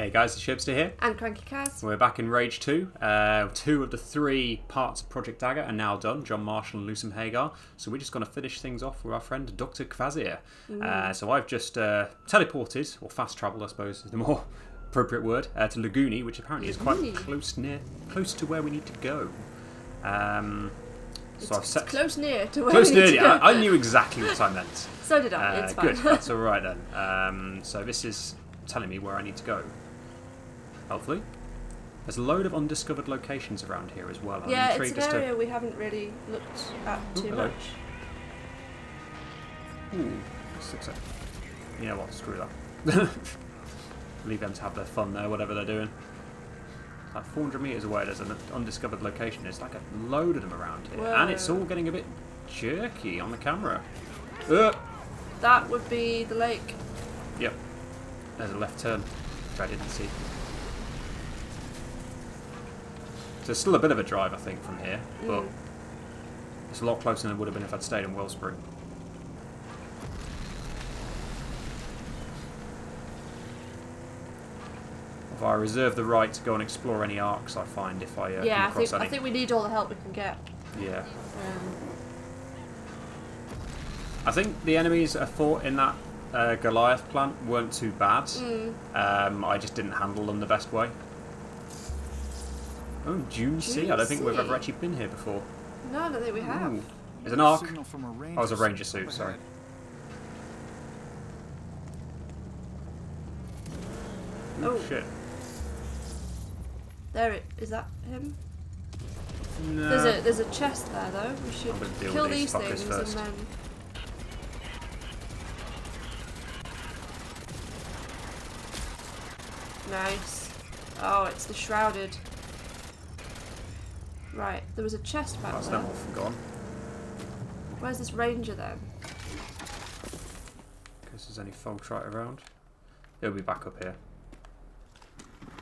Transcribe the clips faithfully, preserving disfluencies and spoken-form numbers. Hey guys, it's Shipster here. And Cranky Kaz. We're back in Rage two. Uh, two of the three parts of Project Dagger are now done. John Marshall and Lucian Hagar. So we're just going to finish things off with our friend Doctor Kvasir. Mm. Uh, so I've just uh, teleported, or fast traveled I suppose is the more appropriate word, uh, to Laguni, which apparently is quite mm. close near, close to where we need to go. Um, so it's, I've set it's close near to where close we need near, to go. I, I knew exactly what I meant. So did I, uh, it's fine. Good, that's alright then. Um, so this is telling me where I need to go. Hopefully. There's a load of undiscovered locations around here as well. I'm yeah, it's an area to... we haven't really looked at too Ooh, much. Ooh, six seconds. You know what, screw that. Leave them to have their fun there, whatever they're doing. Like four hundred metres away there's an undiscovered location. There's like a load of them around here. Whoa. And it's all getting a bit jerky on the camera. Uh. That would be the lake. Yep. There's a left turn, which I didn't see. So it's still a bit of a drive, I think, from here, but mm. it's a lot closer than it would have been if I'd stayed in Willsbury. If I reserve the right to go and explore any arcs I find, if I uh, yeah, come across I think, any. Yeah, I think we need all the help we can get. Yeah. Um. I think the enemies I fought in that uh, Goliath plant weren't too bad. Mm. Um, I just didn't handle them the best way. Oh, Dune Sea. I don't think we've ever actually been here before. No, I don't think we have. Ooh. There's an arc. Oh, it was a ranger suit, sorry. Oh, oh shit. There it is. That him? No. There's a, there's a chest there, though. We should kill these, these things first. And then... Nice. Oh, it's the Shrouded. Right, there was a chest back That's there. That's them all gone. Where's this ranger then? In case there's any Foltrite around. It'll be back up here.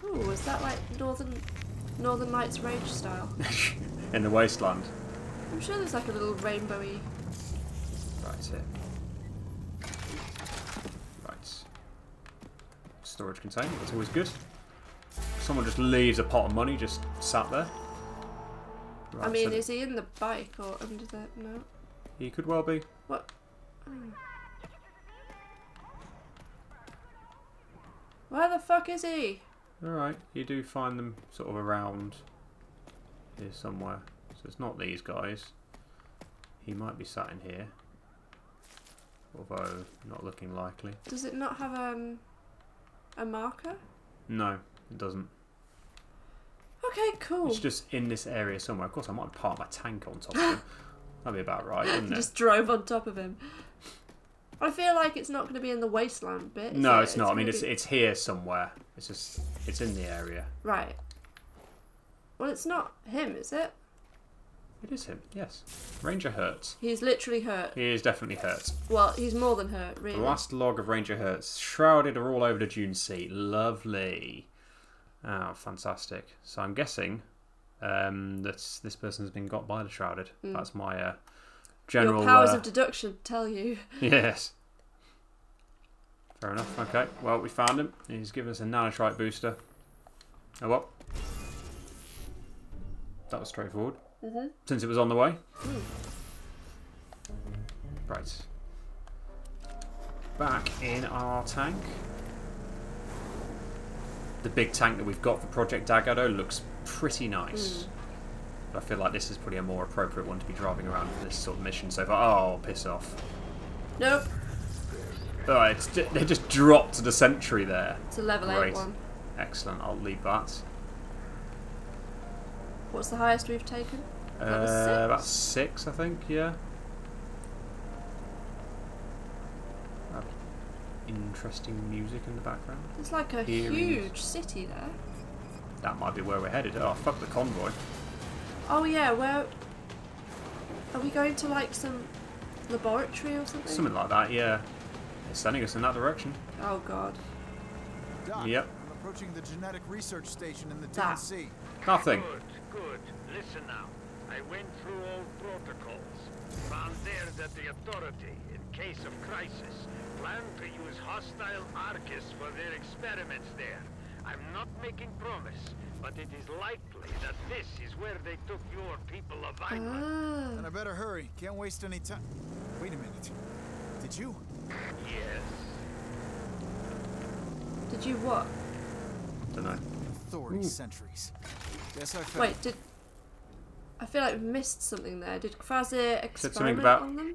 Oh, is that like Northern Northern Lights Rage style? In the wasteland. I'm sure there's like a little rainbowy. Right, it's here. Right. Storage container, that's always good. Someone just leaves a pot of money just sat there. Right, I mean, so is he in the bike or under the... no? He could well be. What? Oh. Where the fuck is he? Alright, you do find them sort of around here somewhere. So it's not these guys. He might be sat in here. Although, not looking likely. Does it not have um, a marker? No, it doesn't. Okay, cool. It's just in this area somewhere. Of course, I might park my tank on top of him. That'd be about right, wouldn't it? Just drove on top of him. I feel like it's not going to be in the wasteland bit. No, it? it's not. It's I mean, be... it's it's here somewhere. It's just it's in the area. Right. Well, it's not him, is it? It is him. Yes. Ranger Hurt. He's literally hurt. He is definitely hurt. Well, he's more than hurt, really. The last log of Ranger Hurt's shrouded are all over the Dune Sea. Lovely. Oh, fantastic. So I'm guessing um, that this person has been got by the Shrouded. Mm. That's my uh, general... Your powers uh, of deduction tell you. Yes. Fair enough. Okay. Well, we found him. He's given us a nanotrite booster. Oh, well. That was straightforward. Mm-hmm. Since it was on the way. Mm. Right. Back in our tank. The big tank that we've got for Project Dagado looks pretty nice. Mm. But I feel like this is probably a more appropriate one to be driving around for this sort of mission so far. Oh, piss off. Nope. Oh, it's, they just dropped the sentry there. It's a level Great. eight one. Excellent, I'll leave that. What's the highest we've taken? That uh, was six. That's six, I think, yeah. Interesting music in the background. It's like a Hearings. huge city there. That might be where we're headed. Oh, fuck the convoy. Oh, yeah, where... Are we going to, like, some laboratory or something? Something like that, yeah. It's sending us in that direction. Oh, God. Doc, yep. I'm approaching the genetic research station in the Dune Sea. Nothing. Good, good. Listen now. I went through all protocols. Found there that the Authority, in case of crisis, plan to use hostile Archists for their experiments there. I'm not making promise, but it is likely that this is where they took your people of Vineland. Ah. Then I better hurry. Can't waste any time. Wait a minute. Did you? Yes. Did you what? Don't know. Authority Ooh. Sentries. Guess I fell. Wait, did... I feel like we missed something there. Did Kvasir experiment about... on them?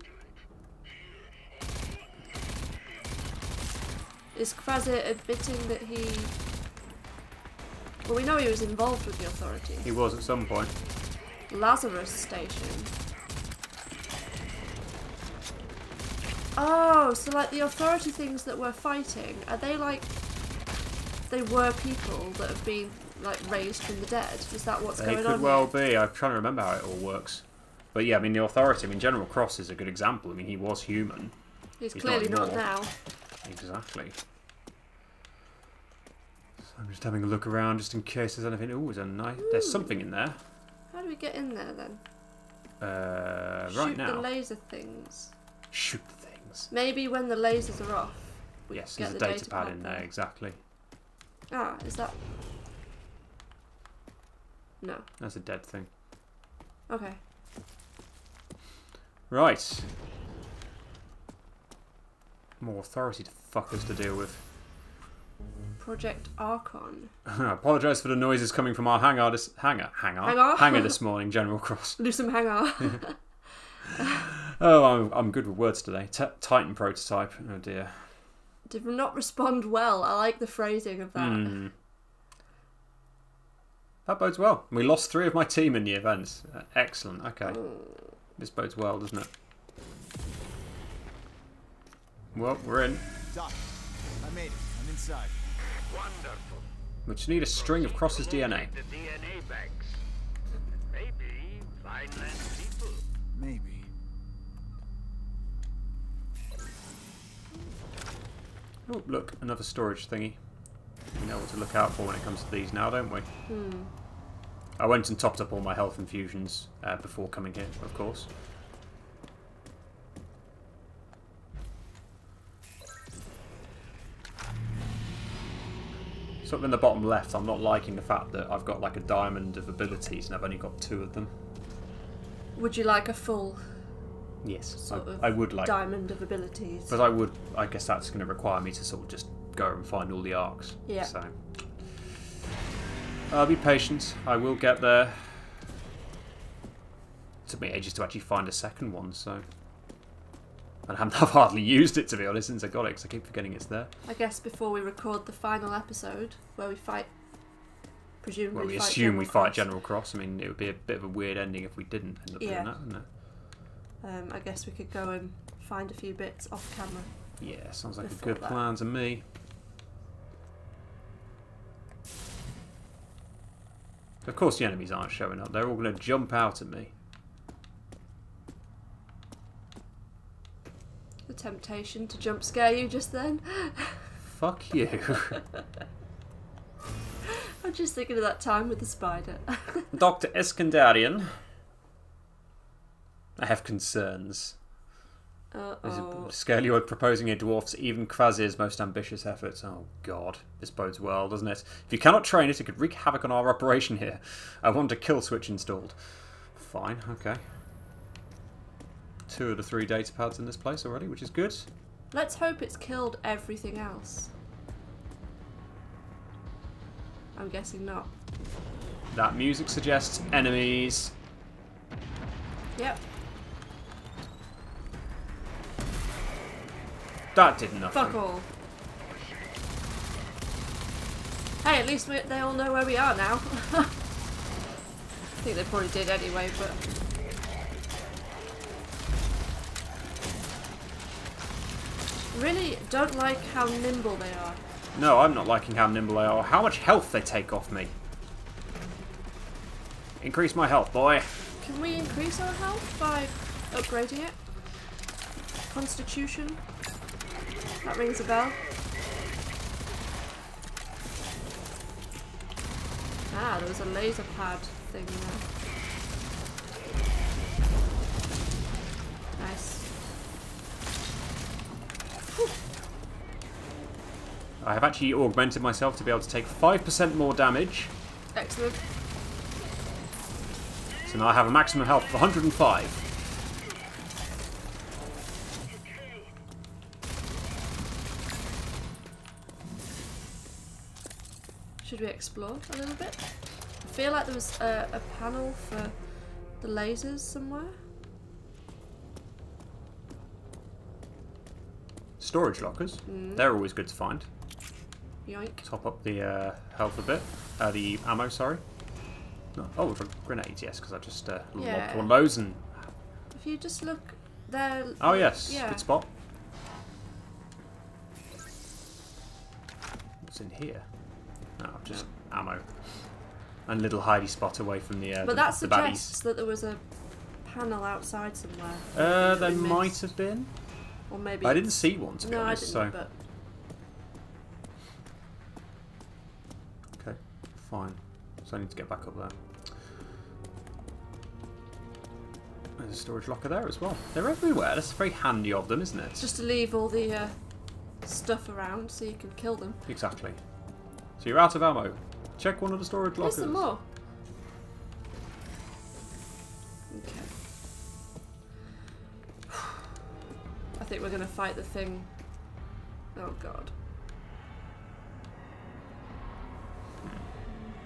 Is Kvasir admitting that he... Well, we know he was involved with the Authority. He was at some point. Lazarus Station. Oh, so like the Authority things that we're fighting, are they like... They were people that have been like raised from the dead? Is that what's going on? They could well be. I'm trying to remember how it all works. But yeah, I mean the Authority, I mean General Cross is a good example. I mean he was human. He's, He's clearly not, not now. Exactly. So I'm just having a look around just in case there's anything. Ooh, there's a knife. Ooh. There's something in there. How do we get in there then? Uh, Shoot right now. Shoot the laser things. Shoot the things. Maybe when the lasers are off. We yes, get there's the a data pad, pad in there, exactly. Ah, is that? No. That's a dead thing. Okay. Right. More Authority to fuck us to deal with. Project Archon. I apologise for the noises coming from our hangar this hangar hangar hangar, hangar this morning, General Cross. Lucian Hagar. Oh, I'm I'm good with words today. T Titan prototype. Oh dear. Did not respond well. I like the phrasing of that. Mm. That bodes well. We lost three of my team in the events. Uh, excellent. Okay. Mm. This bodes well, doesn't it? Well, we're in. Doc, I made it. I'm inside. Wonderful. We just need a string of Cross's D N A. The D N A banks. Maybe Vineland people. Maybe. Oh, look, another storage thingy. We know what to look out for when it comes to these now, don't we? Hmm. I went and topped up all my health infusions uh, before coming here, of course. Up in the bottom left, I'm not liking the fact that I've got like a diamond of abilities and I've only got two of them. Would you like a full? Yes, sort I, of I would like diamond of abilities. But I would, I guess that's going to require me to sort of just go and find all the arcs. Yeah. So I'll be patient. I will get there. It took me ages to actually find a second one, so. And I've hardly used it, to be honest, since I got it, because I keep forgetting it's there. I guess before we record the final episode, where we fight... Presumably well, we fight assume General we Cross. fight General Cross. I mean, it would be a bit of a weird ending if we didn't end up yeah. doing that, wouldn't it? Um, I guess we could go and find a few bits off camera. Yeah, sounds like a good that. plan to me. Of course the enemies aren't showing up. They're all going to jump out at me. The temptation to jump scare you just then. Fuck you. I'm just thinking of that time with the spider. Doctor Eskandarian. I have concerns. Uh oh. Scalioid proposing a dwarf's even Kvasir's most ambitious efforts. Oh god. This bodes well, doesn't it? If you cannot train it, it could wreak havoc on our operation here. I want a kill switch installed. Fine, okay. Two of the three data pads in this place already, which is good. Let's hope it's killed everything else. I'm guessing not. That music suggests enemies. Yep. That did nothing. Fuck all. Hey, at least we, they all know where we are now. I think they probably did anyway, but... Really don't like how nimble they are. No, I'm not liking how nimble they are. How much health they take off me. Increase my health, boy. Can we increase our health by upgrading it? Constitution. That rings a bell. Ah, there was a laser pad thing there. Nice. I have actually augmented myself to be able to take five percent more damage. Excellent. So now I have a maximum health of one hundred and five. Should we explore a little bit? I feel like there was a, a panel for the lasers somewhere. Storage lockers. Mm. They're always good to find. Yoink. Top up the uh, health a bit. Uh, the ammo, sorry. No. Oh, grenades, yes, because I just uh, yeah. locked one loads and... If you just look there... Oh, yes. Yeah. Good spot. What's in here? No, just no. ammo. And little hidey spot away from the uh, But the, that suggests the that there was a panel outside somewhere. Uh, there might missed. have been. Or maybe... I didn't see one, to be no, honest. No, I didn't, so. but... Okay, fine. So I need to get back up there. There's a storage locker there as well. They're everywhere. That's very handy of them, isn't it? Just to leave all the uh, stuff around so you can kill them. Exactly. So you're out of ammo. Check one of the storage lockers. There's some more. Okay. I think we're going to fight the thing. Oh, God.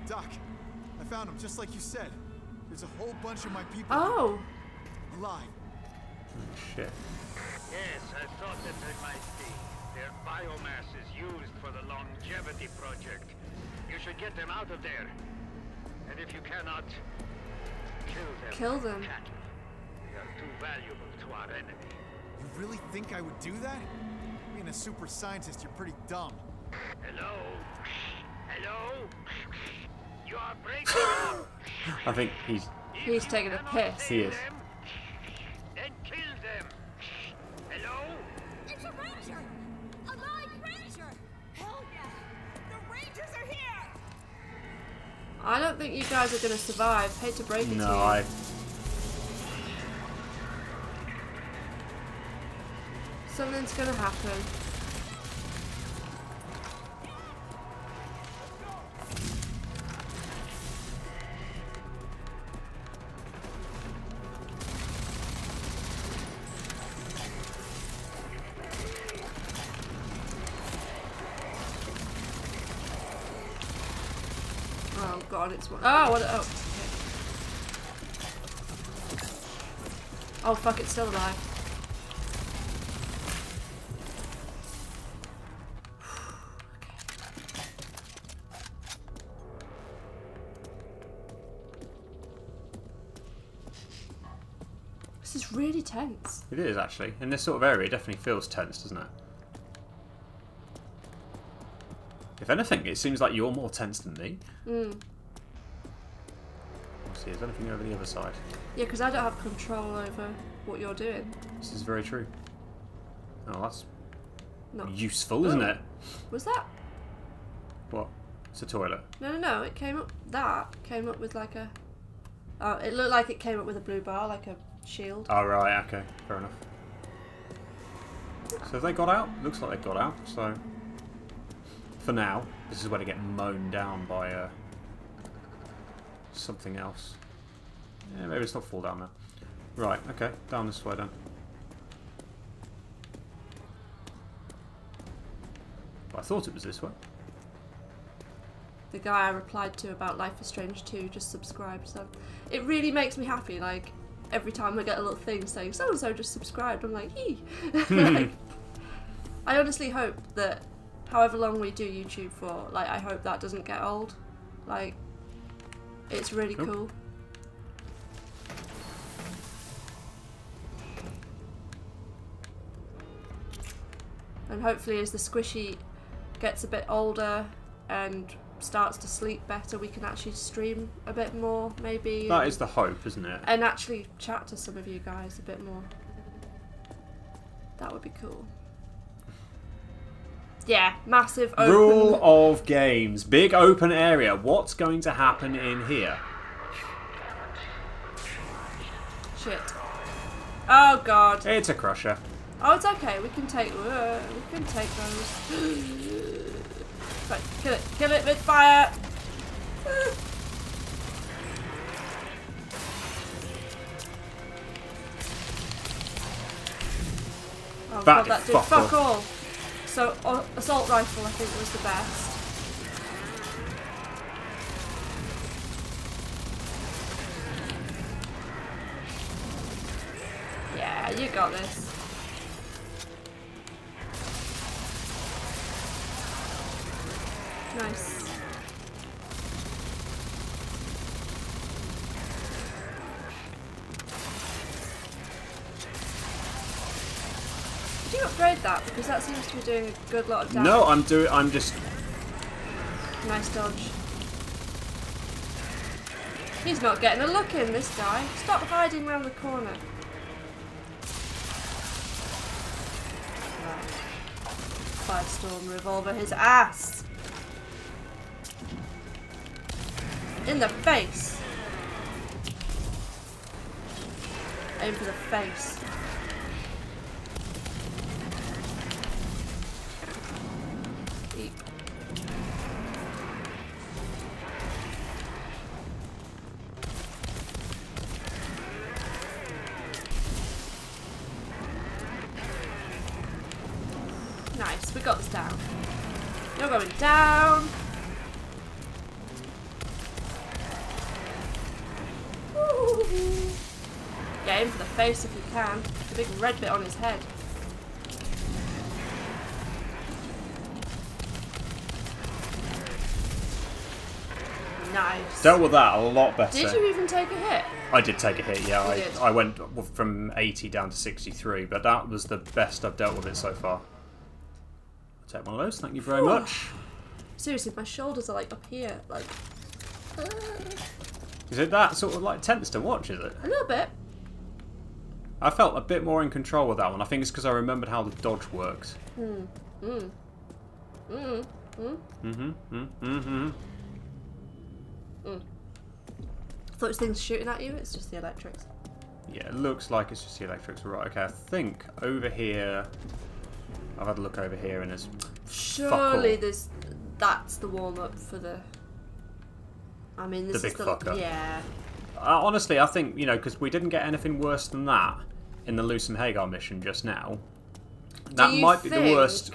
Doc, I found him, just like you said. There's a whole bunch of my people. Oh. Alive. Oh, shit. Yes, I thought that they might be. Their biomass is used for the longevity project. You should get them out of there. And if you cannot, kill them. Kill them. Cattle. They are too valuable to our enemy. You really think I would do that? Being a super scientist, you're pretty dumb. Hello? Hello? You are breaking up. I think he's... He's taking a piss. He is. Then kill them. Hello? It's a ranger! A live ranger! Hell yeah! The rangers are here! I don't think you guys are going to survive. Hate to break it to you. No, I... Something's gonna happen. Oh God, it's one. Oh, what? Oh. Okay. Oh fuck, it's still alive. Really tense. It is actually. In this sort of area, it definitely feels tense, doesn't it? If anything, it seems like you're more tense than me. Mm. Let's see, is there anything over the other side? Yeah, because I don't have control over what you're doing. This is very true. Oh, that's Not. useful, isn't Ooh. it? Was that? What? It's a toilet. No, no, no. It came up. That came up with like a. Oh, it looked like it came up with a blue bar, like a. Shield. Oh right, okay, fair enough. So have they got out? Looks like they got out, so for now, this is where they get mown down by uh, something else. Yeah, maybe it's not fall down there. Right, okay, down this way then. Well, I thought it was this way. The guy I replied to about Life is Strange two just subscribed, so it really makes me happy, like every time I get a little thing saying so and so just subscribed, I'm like, yee. Like, I honestly hope that however long we do YouTube for, like, I hope that doesn't get old. Like, it's really oh. cool. And hopefully, as the squishy gets a bit older and starts to sleep better, we can actually stream a bit more, maybe. That is the hope, isn't it? And actually chat to some of you guys a bit more. That would be cool. Yeah, massive open... Rule of games. Big open area. What's going to happen in here? Shit. Oh, God. It's a crusher. Oh, it's okay. We can take... Uh, we can take those. Right, kill it, kill it with fire! Ah. Oh that god, that did fuck, fuck all. all. So, uh, assault rifle I think was the best. Yeah, you got this. Nice. Did you upgrade that? Because that seems to be doing a good lot of damage. No, I'm doing. I'm just. Nice dodge. He's not getting a look in, this guy. Stop hiding round the corner. Firestorm revolver his ass. In the face! Aim for the face. Eep. Nice, we got this down. You're going down! Get him for the face if you can. The big red bit on his head. Nice. Dealt with that a lot better. Did you even take a hit? I did take a hit, yeah. I, I went from eighty down to sixty-three, but that was the best I've dealt with it so far. I'll take one of those, thank you very Ooh. much. Seriously, my shoulders are like up here. Like. Uh... Is it that sort of like tense to watch, is it? A little bit. I felt a bit more in control with that one. I think it's because I remembered how the dodge works. Hmm. Hmm. Hmm. Hmm. Hmm. Hmm. Hmm. Hmm. I thought it's things shooting at you. It's just the electrics. Yeah, it looks like it's just the electrics. Right. Okay. I think over here. I've had a look over here, and it's. Surely there's. That's the warm up for the. I mean, this the is big the fucker. Yeah. Honestly, I think, you know, because we didn't get anything worse than that in the Lucian Hagar mission just now. That might think... be the worst.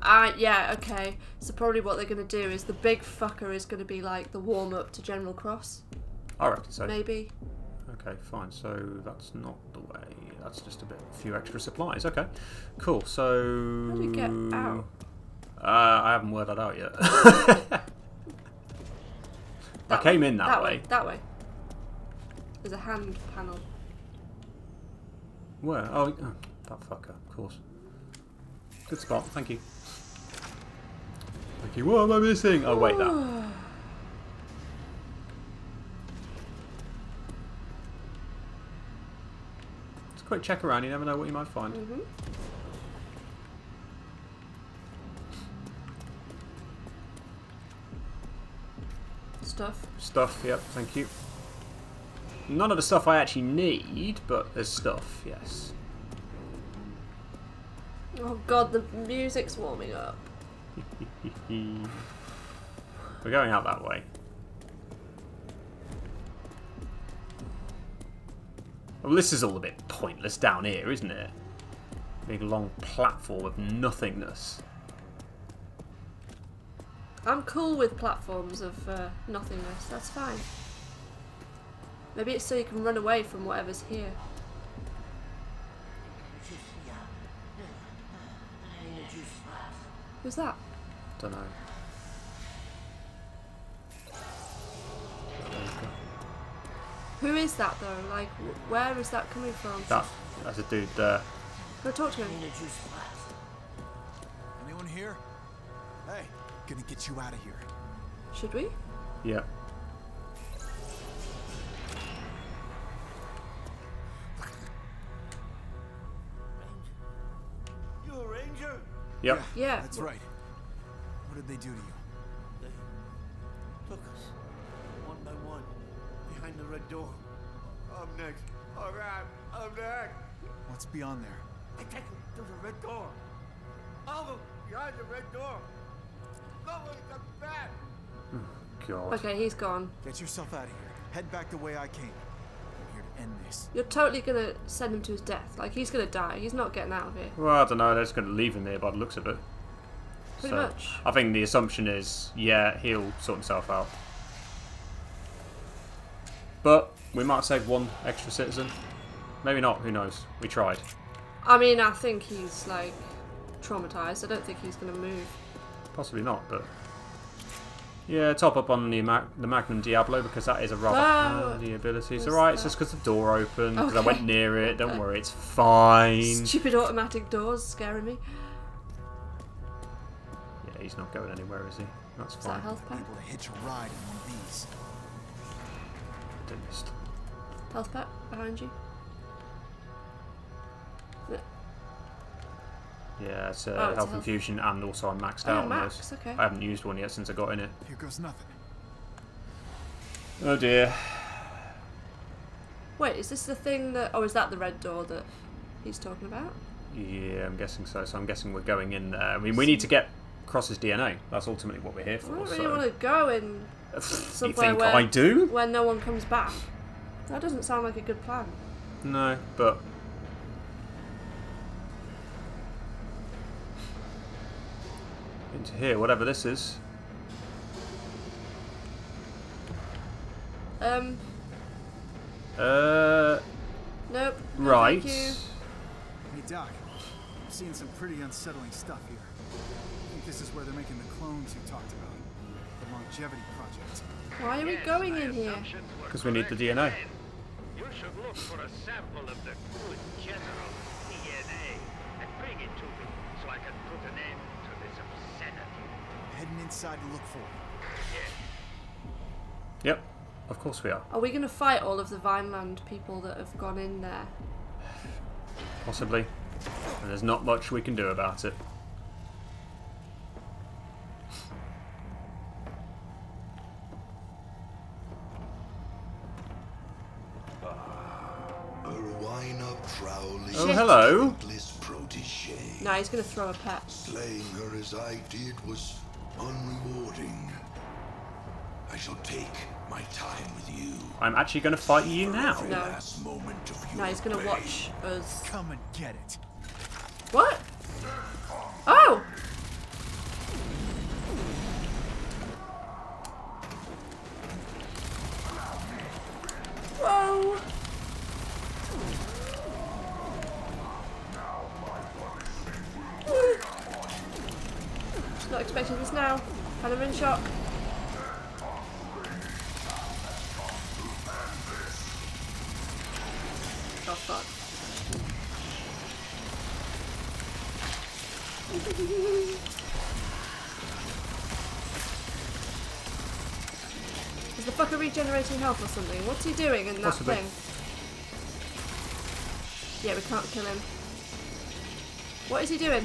Uh, yeah, okay. So probably what they're going to do is the big fucker is going to be like the warm-up to General Cross. I reckon so. Maybe. Okay, fine. So that's not the way. That's just a bit, a few extra supplies. Okay, cool. So... How do you get out? Uh, I haven't worked that out yet. that I came way. in that, that way. way. That way. There's a hand panel. Where? Oh, oh, that fucker, of course. Good spot, thank you. Thank you. What am I missing? Oh, wait, that. It's a quick check around, you never know what you might find. Mm-hmm. Stuff. Stuff, yep, thank you. None of the stuff I actually need, but there's stuff, yes. Oh god, the music's warming up. We're going out that way. Well, this is all a bit pointless down here, isn't it? Big long platform of nothingness. I'm cool with platforms of uh, nothingness, that's fine. Maybe it's so you can run away from whatever's here. Who's that? Don't know. Who is that though? Like, where is that coming from? That, that's a dude there. Go talk to him. Anyone here? Hey, gonna get you out of here. Should we? Yeah. Yep. Yeah, yeah. That's right. What did they do to you? They took us one by one behind the red door. I'm next. All right, I'm next. What's beyond there? They take them through the red door. All of them behind the red door. Oh, God. Okay, he's gone. Get yourself out of here. Head back the way I came. I'm here to end this. You're totally gonna send him to his death. Like, he's gonna die. He's not getting out of here. Well, I don't know. They're just gonna leave him there by the looks of it. Pretty so, much. I think the assumption is, yeah, he'll sort himself out. But we might save one extra citizen. Maybe not. Who knows? We tried. I mean, I think he's, like, traumatized. I don't think he's going to move. Possibly not, but... Yeah, top up on the Mag the Magnum Diablo, because that is a rather handy oh, ability. It's alright, it's just because the door opened, because okay. I went near it. Don't worry, it's fine. Stupid automatic doors scaring me. Yeah, he's not going anywhere, is he? That's is fine. That health pack? People hitch a ride in one of these. Dentist. Health pack behind you. Yeah, it's uh, oh, health infusion, and also I'm maxed oh, out on max. This. Okay. I haven't used one yet since I got in it. Here goes nothing. Oh dear. Wait, is this the thing that? Oh, is that the red door that he's talking about? Yeah, I'm guessing so. So I'm guessing we're going in there. I mean, we need to get Cross's D N A. That's ultimately what we're here for. I don't really so. want to go in somewhere you think where I do? Where no one comes back. That doesn't sound like a good plan. No, but. Into here, whatever this is. Um. Uh. Nope. No, right. Thank you. Hey Doc, I'm seeing some pretty unsettling stuff here. I think this is where they're making the clones you talked about, the longevity project. Why are we going in here? Because we need the D N A. You should look for a sample of the good general D N A and bring it to me so I can put an end. Heading inside to look for it. Yep, of course we are. Are we going to fight all of the Vineland people that have gone in there? Possibly. And there's not much we can do about it. Oh, hello. Now he's going to throw a pet. Slaying her as I did was unrewarding. I shall take my time with you. I'm actually going to fight you now. No. Now he's going to watch us. Come and get it. What? Oh! Whoa! Not expecting this now, and I'm in shock. Oh fuck. Is the fucker regenerating health or something? What's he doing in that Possibly. thing? Yeah, we can't kill him. What is he doing?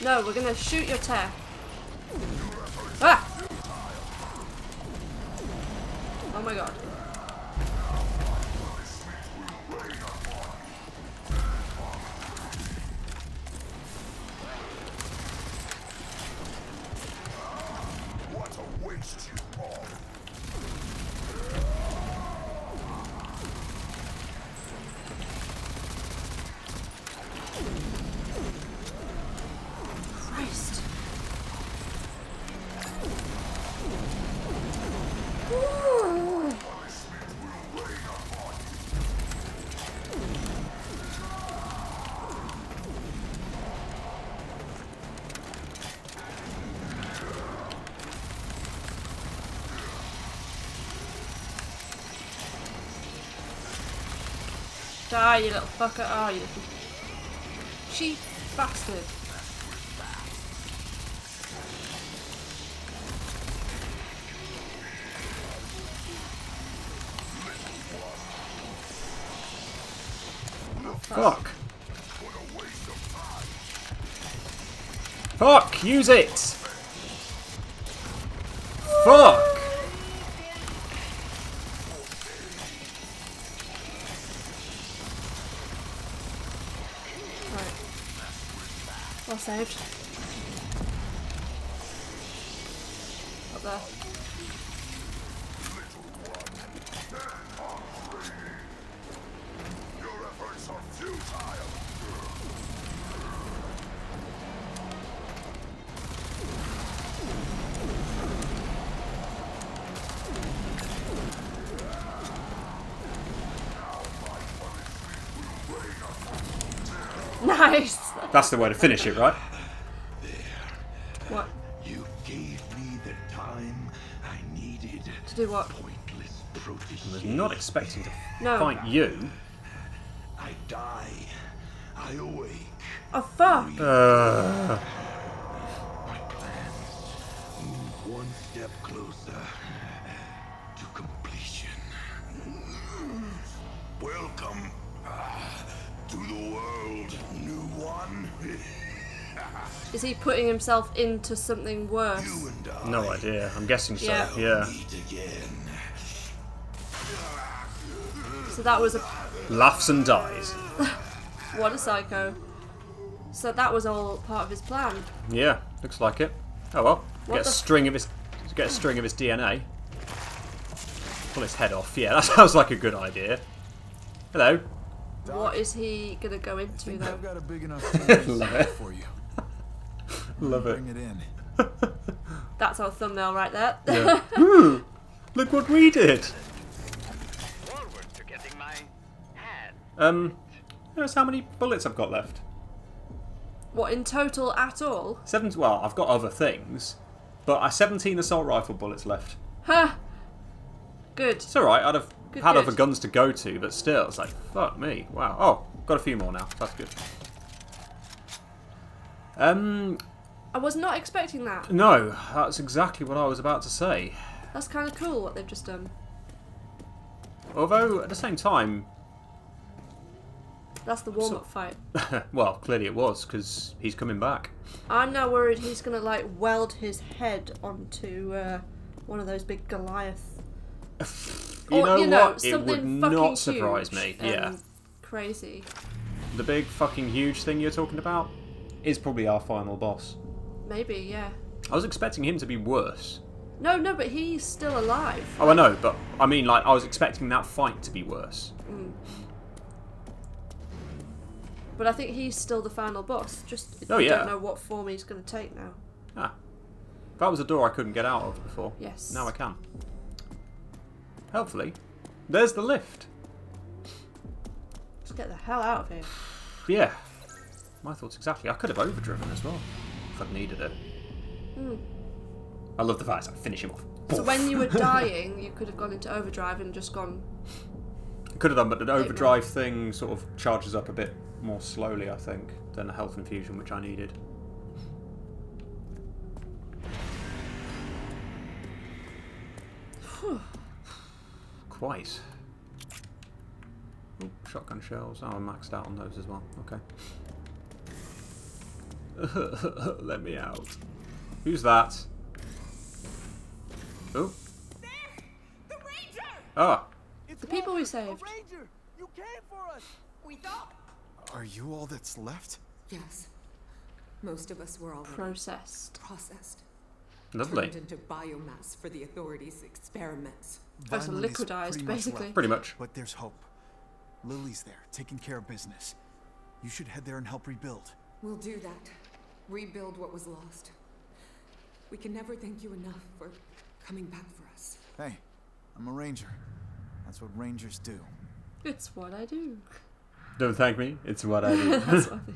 No, we're gonna shoot your tear. Ah! Oh my god. What a waste you are. Die, you little fucker. Oh, you little cheap bastard. Fuck. Fuck, use it. Fuck. Right. Well saved. Up there. Your efforts are futile. Nice! That's the way to finish it, right? There. What? You gave me the time I needed. To do what? Pointless protege. Not expecting to no. find you. I die. I awake. Oh fuck! Uh. My plans move one step closer to completion. Welcome to the world, new one. Is he putting himself into something worse? No idea. I'm guessing so. Yeah. yeah. So that was a. Laughs and dies. What a psycho. So that was all part of his plan. Yeah, looks like it. Oh well. Get a string of his. Get a string of his D N A. Pull his head off. Yeah, that sounds like a good idea. Hello. What is he gonna go into though? I've got a big enough for you. Love it. Bring it in. That's our thumbnail right there. Yeah. Ooh, look what we did. Forward to getting my hand. Um, notice how many bullets I've got left. What in total at all? Seven. Well, I've got other things, but I have seventeen assault rifle bullets left. Huh. Good. It's all right. I'd have. Good, had good. Other guns to go to, but still, it's like, fuck me. Wow. Oh, got a few more now. That's good. Um, I was not expecting that. No, that's exactly what I was about to say. That's kind of cool what they've just done. Although, at the same time... That's the warm-up so, fight. Well, clearly it was, because he's coming back. I'm now worried he's going to, like, weld his head onto uh, one of those big Goliath... You, or, know you know what? It would not surprise me. Yeah, crazy. The big fucking huge thing you're talking about is probably our final boss. Maybe, yeah. I was expecting him to be worse. No, no, but he's still alive. Right? Oh, I know, but I mean, like, I was expecting that fight to be worse. Mm. But I think he's still the final boss. Just oh, yeah. don't know what form he's going to take now. Ah, that was a door I couldn't get out of before. Yes. Now I can. Hopefully. There's the lift. Let's get the hell out of here. Yeah. My thoughts exactly. I could have overdriven as well if I'd needed it. Mm. I love the fact I finish him off. So when you were dying, you could have gone into overdrive and just gone... I could have done, but the overdrive thing sort of charges up a bit more slowly, I think, than the health infusion, which I needed. Whew. Twice. Ooh, shotgun shells. Oh, I maxed out on those as well. Okay. Let me out. Who's that? Who? There! The Ranger! Ah. It's the people we saved. Ranger, you came for us. We thought. Are you all that's left? Yes. Most of us were all processed. Processed. Lovely. Turned into biomass for the authorities' experiments. That's liquidized, basically. Pretty much. But there's hope. Lily's there, taking care of business. You should head there and help rebuild. We'll do that. Rebuild what was lost. We can never thank you enough for coming back for us. Hey, I'm a ranger. That's what rangers do. It's what I do. Don't thank me. It's what I do. That's what I do.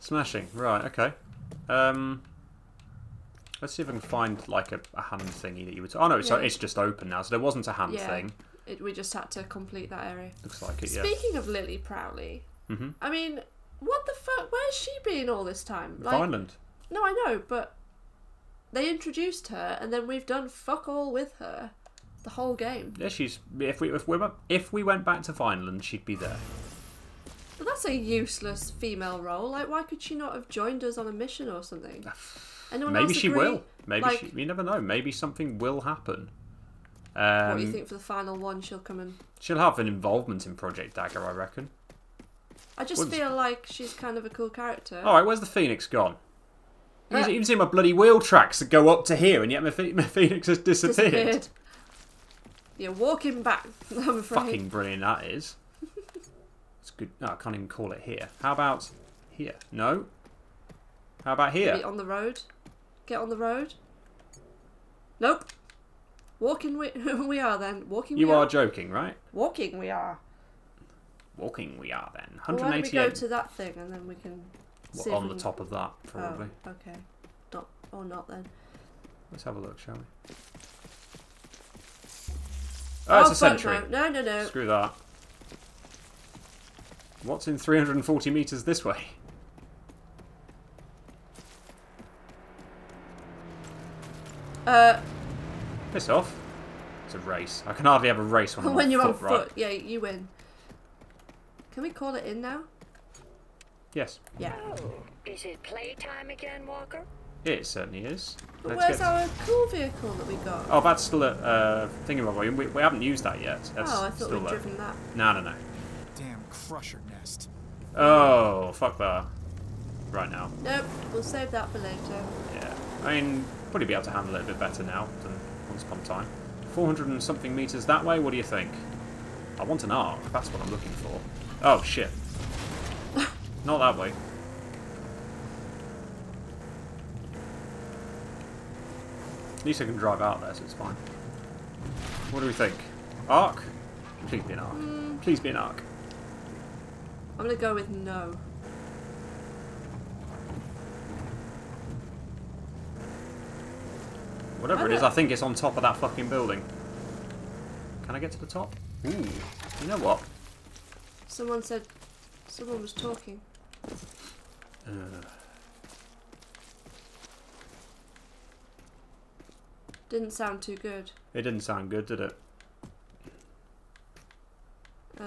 Smashing. Right. Okay. Um. Let's see if I can find like a, a hand thingy that you would. Oh no, it's, yeah. it's just open now, so there wasn't a hand yeah, thing. It, we just had to complete that area. Looks like it. Speaking yeah. Speaking of Lily Prowley, mm-hmm. I mean, what the fuck? Where's she been all this time? Like, Vineland. No, I know, but they introduced her, and then we've done fuck all with her the whole game. Yeah, she's. If we if we if we went back to Vineland, she'd be there. But that's a useless female role. Like, why could she not have joined us on a mission or something? Maybe she agree? will. Maybe like, she, you never know. Maybe something will happen. Um, what do you think for the final one? She'll come in. She'll have an involvement in Project Dagger, I reckon. I just What's... feel like she's kind of a cool character. Alright, where's the Phoenix gone? You uh, even see my bloody wheel tracks that go up to here, and yet my, my Phoenix has disappeared. disappeared. You're walking back, I'm afraid. Fucking brilliant, that is. It's good. No, I can't even call it here. How about here? No. How about here? Maybe on the road. Get on the road. Nope. Walking we, we are then. Walking we you are. You are joking, right? Walking we are. Walking we are then. one eighty-eight. Well, why don't we go to that thing and then we can... Well, see on the can... top of that, probably. Oh, okay. Not, or not then. Let's have a look, shall we? Oh, oh it's a sentry. No. no, no, no. Screw that. What's in three hundred forty metres this way? Uh... Piss off. It's a race. I can hardly have a race when I'm when on you're foot, on foot, right? Yeah, you win. Can we call it in now? Yes. Yeah. Oh, is it playtime again, Walker? It certainly is. But Let's where's get... our cool vehicle that we got? Oh, that's still at uh, Thingamabobby. We, we haven't used that yet. That's oh, I thought we'd driven that. No, no, no. Damn crusher nest. Oh, fuck that. Right now. Nope, we'll save that for later. Yeah. I mean, probably be able to handle it a bit better now than once upon a time. four hundred and something metres that way, what do you think? I want an arc. That's what I'm looking for. Oh, shit. Not that way. At least I can drive out there, so it's fine. What do we think? Arc? Please be an arc. Mm. Please be an arc. I'm gonna go with no. Whatever it is, I think it's on top of that fucking building. Can I get to the top? Ooh. You know what? Someone said... Someone was talking. Uh. Didn't sound too good. It didn't sound good, did it? Uh,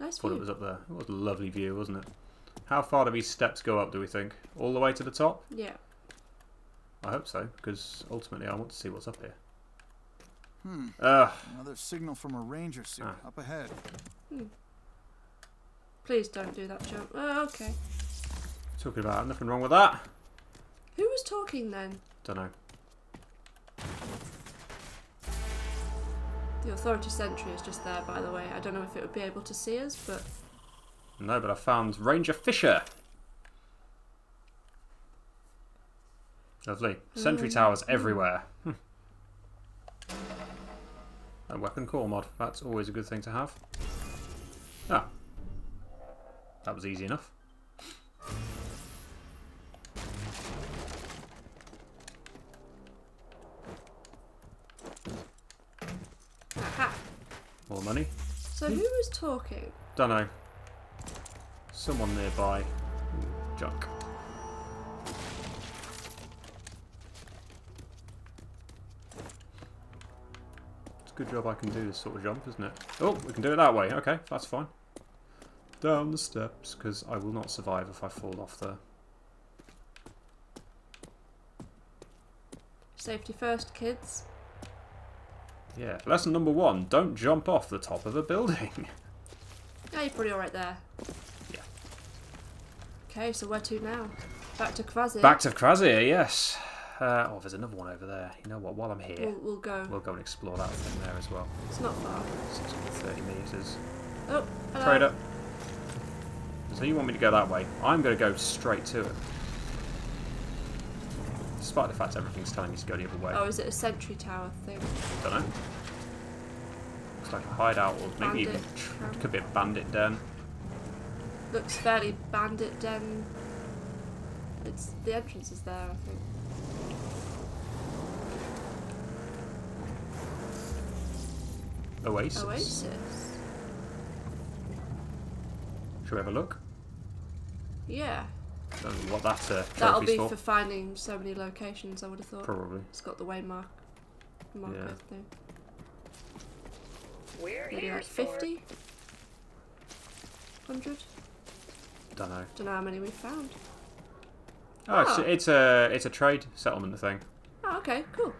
nice view. I thought it was up there. It was a lovely view, wasn't it? How far do these steps go up, do we think? All the way to the top? Yeah. I hope so, because ultimately I want to see what's up here. Hmm. Uh. Another signal from a ranger suit ah. up ahead. Hmm. Please don't do that jump. Oh, okay. Talking about nothing wrong with that. Who was talking then? Don't know. The Authority sentry is just there, by the way. I don't know if it would be able to see us, but... No, but I found Ranger Fisher. Lovely. Sentry mm. towers everywhere. Hm. A weapon core mod. That's always a good thing to have. Ah. That was easy enough. More money. So who was talking? Dunno. Someone nearby. Ooh, junk. It's a good job I can do this sort of jump, isn't it? Oh, we can do it that way. Okay, that's fine. Down the steps, because I will not survive if I fall off there. Safety first, kids. Yeah, lesson number one, don't jump off the top of a building. Yeah, you're probably alright there. Yeah. Okay, so where to now? Back to Kvasir. Back to Kvasir, yes. Uh, oh, there's another one over there. You know what, while I'm here, we'll, we'll go We'll go and explore that thing there as well. It's not far. six hundred thirty metres. Oh, hello. Trader. So you want me to go that way. I'm going to go straight to it. Despite the fact everything's telling me to go the other way. Oh, is it a sentry tower thing? I don't know. Looks like a hideout, or maybe bandit even it could be a bandit den. Looks fairly bandit den. It's the entrance is there, I think. Oasis. Oasis. Should we have a look? Yeah. I don't know what that, uh, that'll be for. for finding so many locations, I would have thought. Probably. It's got the way mark, mark yeah. thing. We're Maybe like fifty? one hundred? Don't know. Don't know how many we found. Oh, oh. It's, it's, a, it's a trade settlement thing. Oh, okay, cool.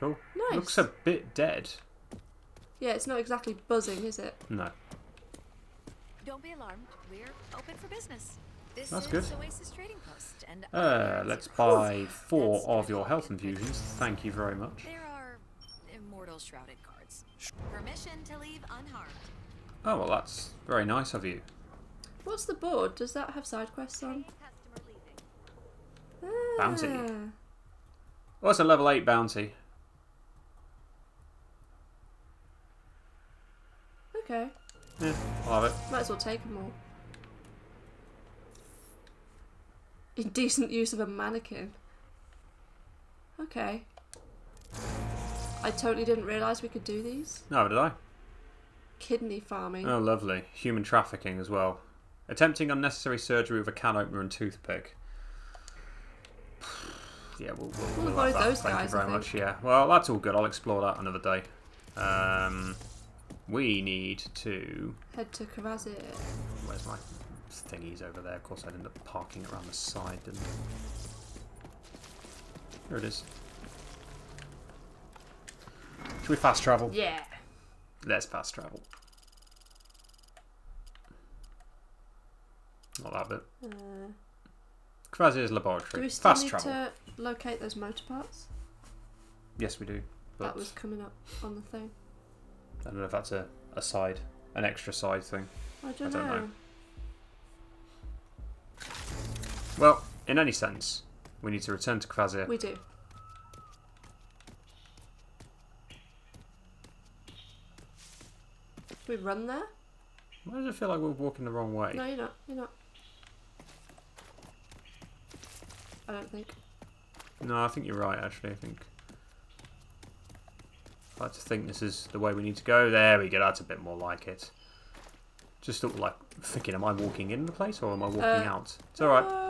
Cool. Nice. Looks a bit dead. Yeah, it's not exactly buzzing, is it? No. Don't be alarmed. We're open for business. This That's good. Oasis Trading Post and uh, let's buy four That's of your health infusions. Thank you very much. There are immortal shrouded cards. Permission to leave unharmed. Oh, well, that's very nice of you. What's the board? Does that have side quests on? Ah. Bounty. What's oh, a level eight bounty? Okay. Yeah, I'll have it. Might as well take them all. Indecent use of a mannequin. Okay. I totally didn't realise we could do these. No, did I? Kidney farming. Oh, lovely. Human trafficking as well. Attempting unnecessary surgery with a can opener and toothpick. Yeah, we'll, we'll, we'll, we'll avoid that. those Thank guys. Thank you very much. Yeah. Well, that's all good. I'll explore that another day. Um, we need to head to Kvasir. Where's my thingies over there? Of course, I ended up parking around the side, didn't I? Here it is. Should we fast travel? Yeah. Let's fast travel. Not that bit. Uh, Kvasir's laboratory. Do we still fast need travel. to locate those motor parts? Yes, we do. But that was coming up on the thing. I don't know if that's a, a side, an extra side thing. I don't, I don't know. know. Well, in any sense, we need to return to Kvasir. We do. We run there? Why does it feel like we're walking the wrong way? No, you're not. You're not. I don't think. No, I think you're right, actually. I think. I like to think this is the way we need to go. There we go. That's a bit more like it. Just look like thinking, am I walking in the place or am I walking uh, out? It's alright. Uh,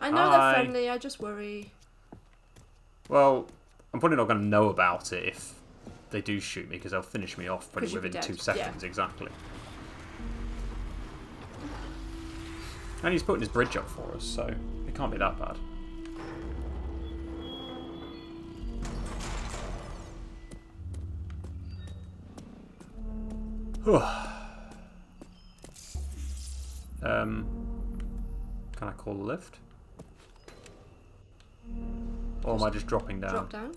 I know Hi. they're friendly. I just worry. Well, I'm probably not going to know about it if they do shoot me, because they'll finish me off pretty within two seconds, yeah. exactly. And he's putting his bridge up for us, so it can't be that bad. um, can I call the lift? Or am I just dropping down? Drop down?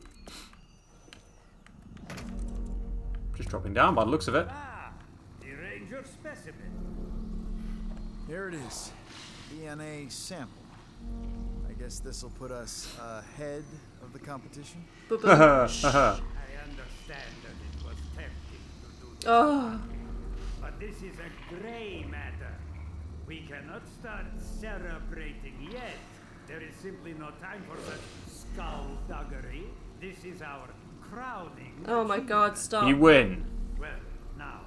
Just dropping down by the looks of it. Ah, the Ranger specimen. Here it is. D N A sample. I guess this will put us ahead of the competition. I understand that it was tempting to do this. Oh. But this is a grey matter. We cannot start celebrating yet. There is simply no time for such skullduggery. This is our crowding. Oh my god, stop. You win. Well, now,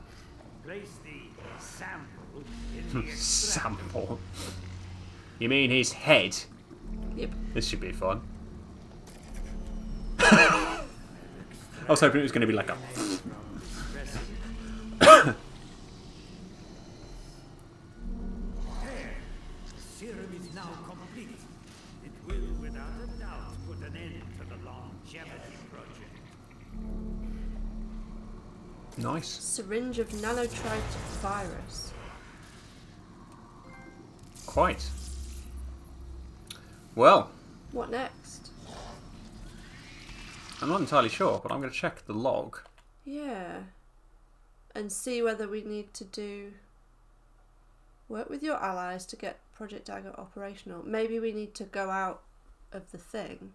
place the sample in the sample. You mean his head? Yep. This should be fun. I was hoping it was going to be like a... Nice. Syringe of nanotrite virus. Quite. Well. What next? I'm not entirely sure, but I'm going to check the log. Yeah. And see whether we need to do... Work with your allies to get Project Dagger operational. Maybe we need to go out of the thing.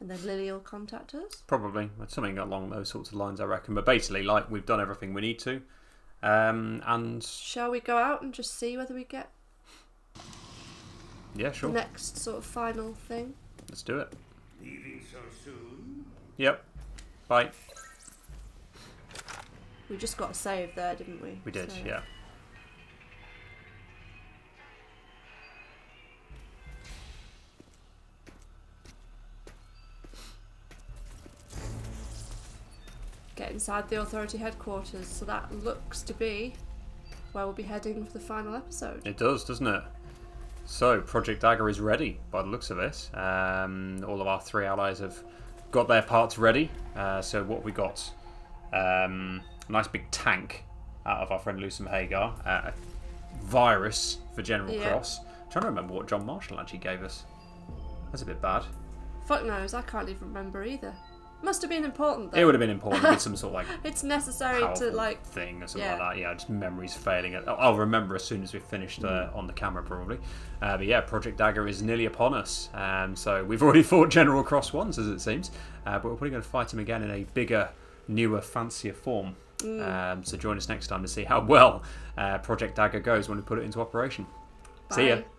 And then Lily will contact us? Probably. Something along those sorts of lines, I reckon. But basically, like, we've done everything we need to. Um, and... Shall we go out and just see whether we get... Yeah, sure. The next sort of final thing? Let's do it. Leaving so soon? Yep. Bye. We just got a save there, didn't we? We did, so. yeah. Get inside the Authority headquarters, so that looks to be where we'll be heading for the final episode. It does, doesn't it? So, Project Dagger is ready, by the looks of it. Um, all of our three allies have got their parts ready. Uh, so what we got? Um, a nice big tank out of our friend Lucian Hagar. Uh, a virus for General yeah. Cross. I'm trying to remember what John Marshall actually gave us. That's a bit bad. Fuck knows, I can't even remember either. Must have been important though. It would have been important with some sort of like it's necessary to like thing or something yeah. like that. Yeah, just memory's failing. I'll remember as soon as we've finished uh, on the camera probably. Uh, but yeah, Project Dagger is nearly upon us. Um, so we've already fought General Cross once, as it seems, uh, but we're probably going to fight him again in a bigger, newer, fancier form. Mm. Um, so join us next time to see how well uh, Project Dagger goes when we put it into operation. Bye. See ya.